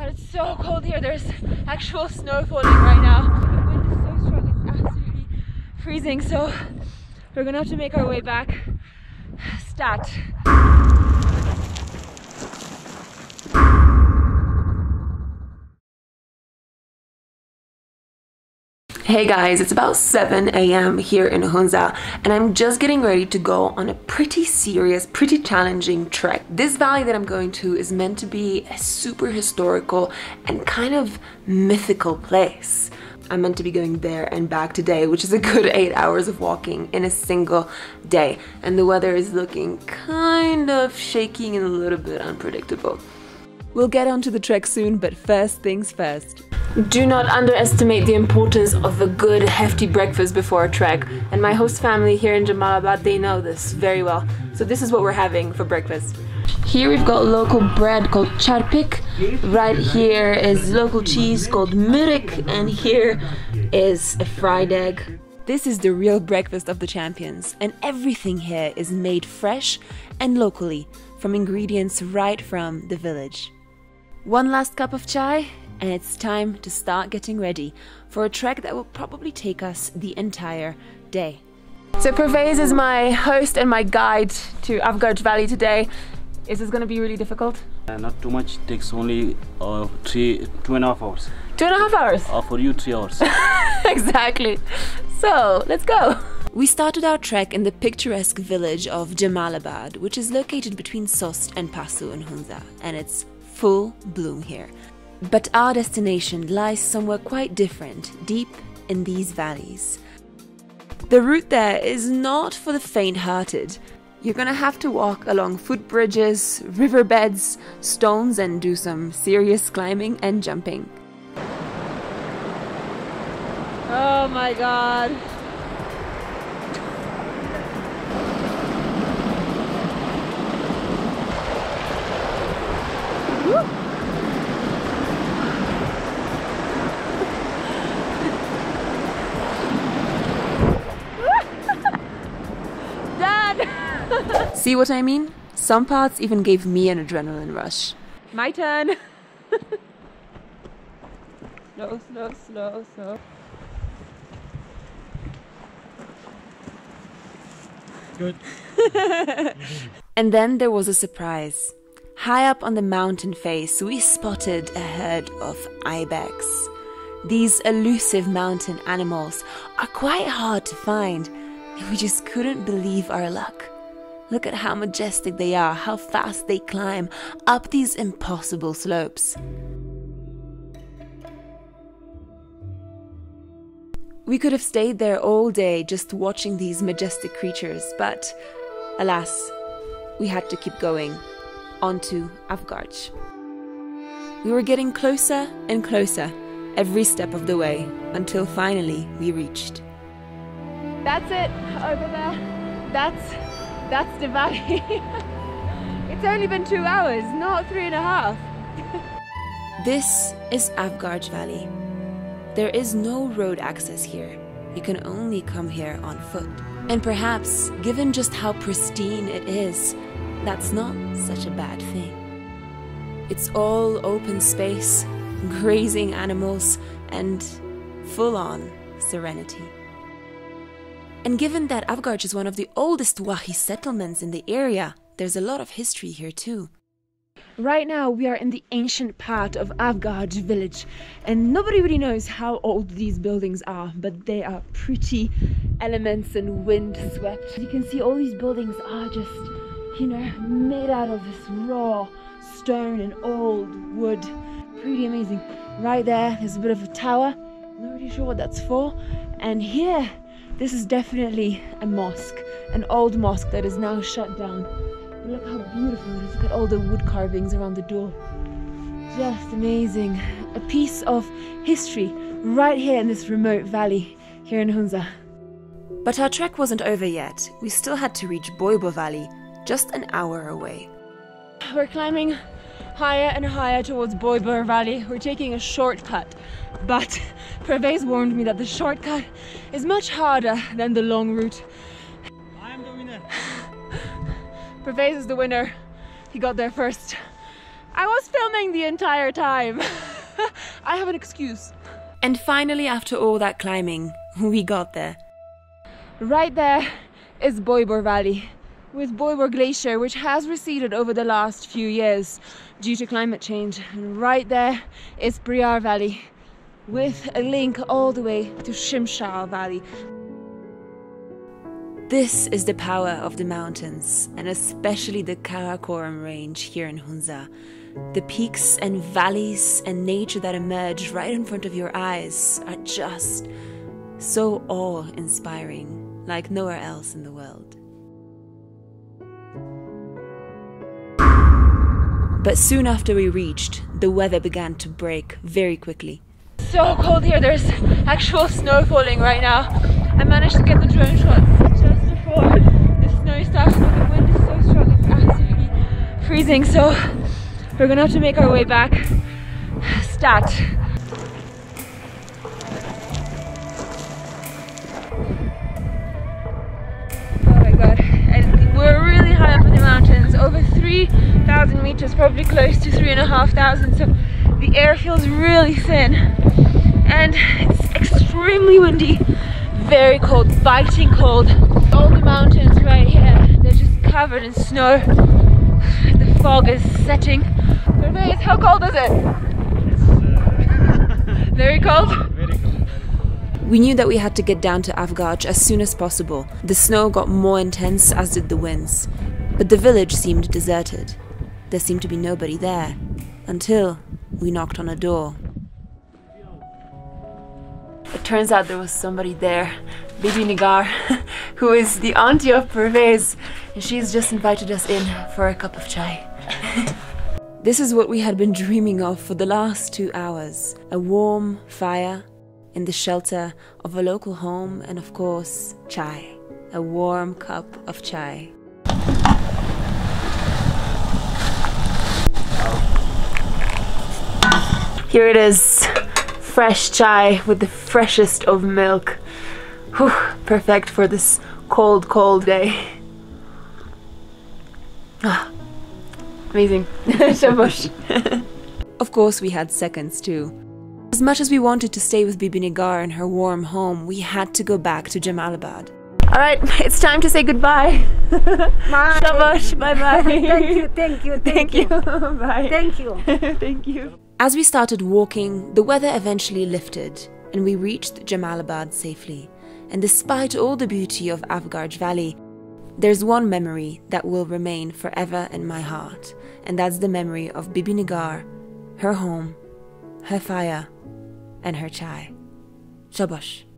god, it's so cold here. There's actual snow falling right now. The wind is so strong, it's absolutely freezing, so we're gonna have to make our way back. Stat. Hey guys, it's about 7 a.m. here in Hunza and I'm just getting ready to go on a pretty serious, pretty challenging trek. This valley that I'm going to is meant to be a super historical and kind of mythical place. I'm meant to be going there and back today, which is a good 8 hours of walking in a single day. And the weather is looking kind of shaky and a little bit unpredictable. We'll get onto the trek soon, but first things first. Do not underestimate the importance of a good hefty breakfast before a trek, and my host family here in Jamalabad, they know this very well. So this is what we're having for breakfast. Here we've got local bread called charpik, right here is local cheese called murik, and here is a fried egg. This is the real breakfast of the champions, and everything here is made fresh and locally from ingredients right from the village. One last cup of chai, and it's time to start getting ready for a trek that will probably take us the entire day. So Pervaiz is my host and my guide to Avgarch Valley today. Is this going to be really difficult? Not too much, it takes only 2.5 hours. 2.5 hours? For you, 3 hours. Exactly. So, let's go. We started our trek in the picturesque village of Jamalabad, which is located between Sost and Pasu in Hunza, and it's full bloom here. But our destination lies somewhere quite different, deep in these valleys. The route there is not for the faint-hearted. You're gonna have to walk along footbridges, riverbeds, stones, and do some serious climbing and jumping. Oh my god! See what I mean? Some parts even gave me an adrenaline rush. My turn! Slow, slow, slow, slow. Good. And then there was a surprise. High up on the mountain face, we spotted a herd of ibex. These elusive mountain animals are quite hard to find, and we just couldn't believe our luck. Look at how majestic they are, how fast they climb up these impossible slopes. We could have stayed there all day just watching these majestic creatures, but alas, we had to keep going onto Avgarch. We were getting closer and closer every step of the way until finally we reached. That's it, over there. That's the valley. It's only been 2 hours, not 3.5. This is Avgarch Valley. There is no road access here. You can only come here on foot. And perhaps, given just how pristine it is, that's not such a bad thing. It's all open space, grazing animals, and full-on serenity. And given that Avgarch is one of the oldest Wahi settlements in the area, there's a lot of history here too. Right now we are in the ancient part of Avgarch village, and nobody really knows how old these buildings are, but they are pretty elements and wind swept. You can see all these buildings are just, you know, made out of this raw stone and old wood. Pretty amazing. Right there, there's a bit of a tower. Not really sure what that's for. And here, this is definitely a mosque, an old mosque that is now shut down. But look how beautiful it is, look at all the wood carvings around the door. Just amazing. A piece of history right here in this remote valley, here in Hunza. But our trek wasn't over yet. We still had to reach Boiber Valley, just an hour away. We're climbing higher and higher towards Boiber Valley. We're taking a shortcut, but Pervaiz warned me that the shortcut is much harder than the long route. I am the winner. Pervaiz is the winner. He got there first. I was filming the entire time. I have an excuse. And finally, after all that climbing, we got there. Right there is Boiber Valley, with Boiwur Glacier, which has receded over the last few years due to climate change. And right there is Boiber Valley, with a link all the way to Shimshal Valley. This is the power of the mountains, and especially the Karakoram range here in Hunza. The peaks and valleys and nature that emerge right in front of your eyes are just so awe-inspiring, like nowhere else in the world. But soon after we reached, the weather began to break very quickly. So cold here, there's actual snow falling right now. I managed to get the drone shots just before the snow starts, but the wind is so strong, it's absolutely freezing, so we're gonna have to make our way back. Stat. Oh my god, and we're really high up in the mountains, over 3,000 meters, probably close to 3,500, so the air feels really thin and it's extremely windy, very cold, biting cold. All the mountains right here, they're just covered in snow. The fog is setting. Pervaiz, how cold is it? It's very cold? Very cold. We knew that we had to get down to Avgarch as soon as possible. The snow got more intense, as did the winds. But the village seemed deserted. There seemed to be nobody there until we knocked on a door. It turns out there was somebody there, Bibi Nigar, who is the auntie of Pervaiz, and she's just invited us in for a cup of chai. This is what we had been dreaming of for the last 2 hours. A warm fire in the shelter of a local home, and of course, chai. A warm cup of chai. Here it is, fresh chai with the freshest of milk. Whew, perfect for this cold, cold day. Ah, amazing. Of course, we had seconds too. As much as we wanted to stay with Bibi Nigar in her warm home, we had to go back to Jamalabad. All right, it's time to say goodbye. Bye. Shabash, bye-bye. Thank you. Bye. Thank you. Thank you. As we started walking, the weather eventually lifted and we reached Jamalabad safely. And despite all the beauty of Avgarch Valley, there's one memory that will remain forever in my heart, and that's the memory of Bibi Nigar, her home, her fire, and her chai. Shabash.